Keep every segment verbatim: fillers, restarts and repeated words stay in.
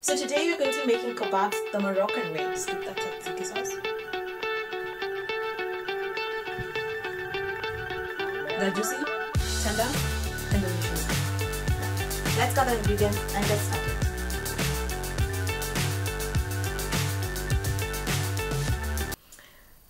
So today we're going to be making kebabs the Moroccan way. Just keep that Tatziki sauce. They're juicy, tender, and delicious. Let's gather the ingredients and get started.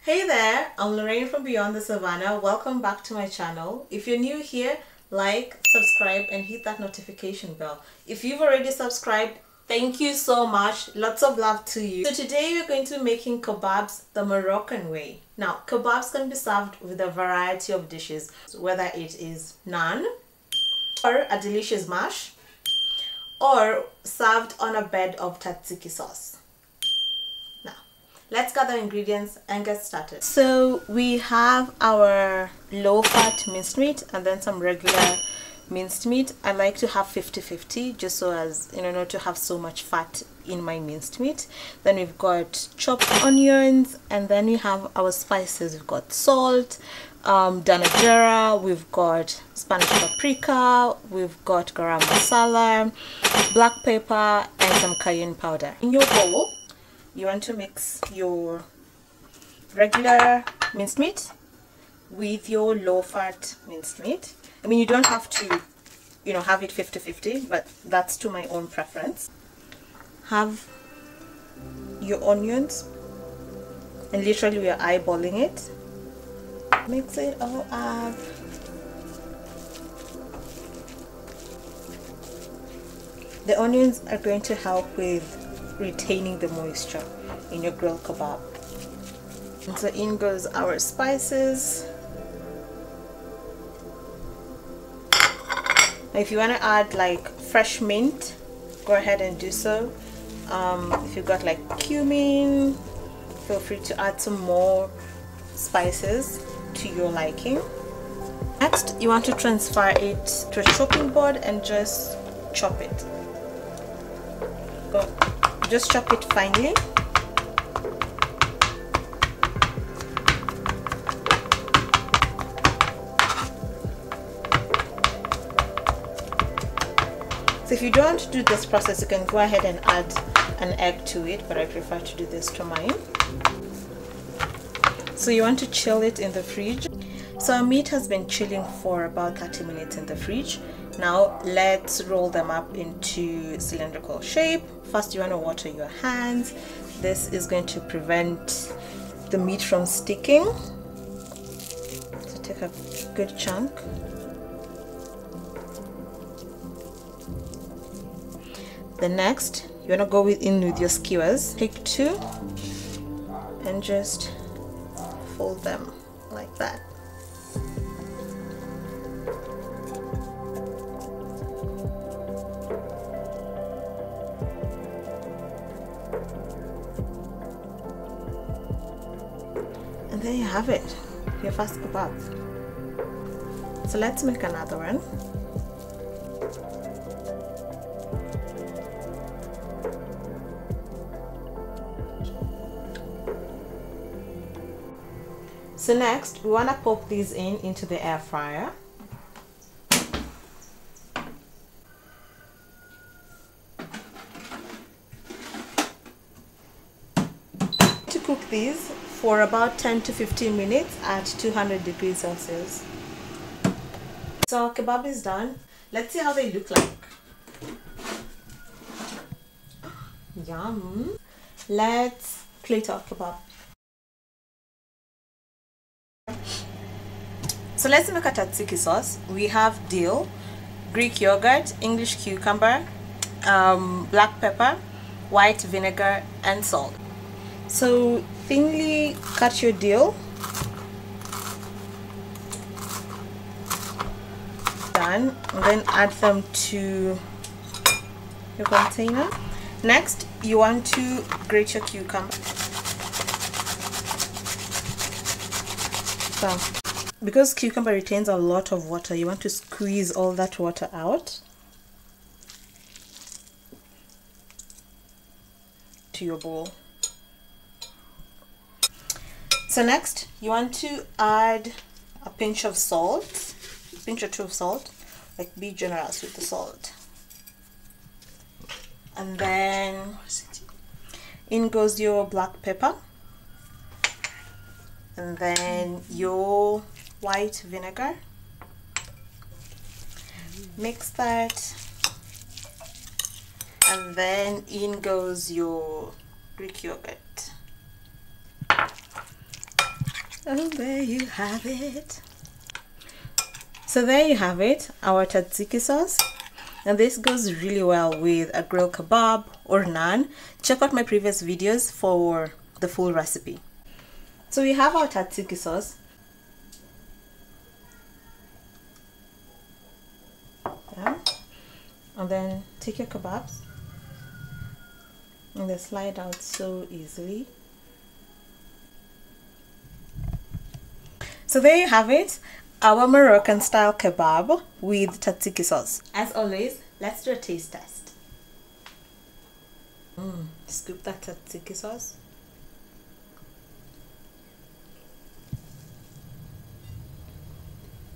Hey there, I'm Lorraine from Beyond the Savannah. Welcome back to my channel. If you're new here, like, subscribe, and hit that notification bell. If you've already subscribed, thank you so much. Lots of love to you. So today we're going to be making kebabs the Moroccan way. Now, kebabs can be served with a variety of dishes, whether it is naan or a delicious mash or served on a bed of Tatziki sauce. Now, let's gather ingredients and get started. So we have our low-fat minced meat and then some regular minced meat. I like to have fifty fifty just so as you know not to have so much fat in my minced meat. Then we've got chopped onions, and then we have our spices. We've got salt, um dhana jeera, we've got Spanish paprika, we've got garam masala, black pepper, and some cayenne powder. In your bowl you want to mix your regular minced meat with your low-fat minced meat. I mean, you don't have to, you know, have it fifty fifty, but that's to my own preference. Have your onions, and literally we are eyeballing it. Mix it all up. The onions are going to help with retaining the moisture in your grilled kebab. And so in goes our spices. If you want to add like fresh mint, go ahead and do so. Um, if you've got like cumin, feel free to add some more spices to your liking. Next, you want to transfer it to a chopping board and just chop it. Go, just chop it finely. So if you don't want to do this process, you can go ahead and add an egg to it, but I prefer to do this to mine. So you want to chill it in the fridge. So our meat has been chilling for about thirty minutes in the fridge. Now let's roll them up into cylindrical shape. First you want to water your hands. This is going to prevent the meat from sticking. So take a good chunk. The next, you want to go in with your skewers. Take two and just fold them like that. And there you have it, your first kebab. So let's make another one. So next, we want to pop these in into the air fryer. To cook these for about ten to fifteen minutes at two hundred degrees Celsius. So our kebab is done. Let's see how they look like. Yum. Let's plate our kebab. So let's make a Tatziki sauce. We have dill, Greek yogurt, English cucumber, um, black pepper, white vinegar, and salt. So thinly cut your dill. Done. And then add them to your container. Next, you want to grate your cucumber. So, because cucumber retains a lot of water, you want to squeeze all that water out to your bowl. So next, you want to add a pinch of salt, a pinch or two of salt. Like, be generous with the salt. and then in goes your black pepper, and then your white vinegar. Mix that, and then in goes your Greek yogurt. Oh, there you have it. So there you have it, our tzatziki sauce. And this goes really well with a grilled kebab or naan. Check out my previous videos for the full recipe. So we have our tzatziki sauce. Yeah. And then take your kebabs and they slide out so easily. So there you have it. Our Moroccan style kebab with tzatziki sauce. As always, let's do a taste test. Mm, scoop that tzatziki sauce.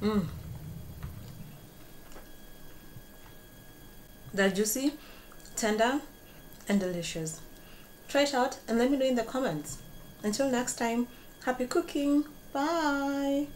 Mm. They're juicy, tender, and delicious. Try it out and let me know in the comments. Until next time, happy cooking. Bye.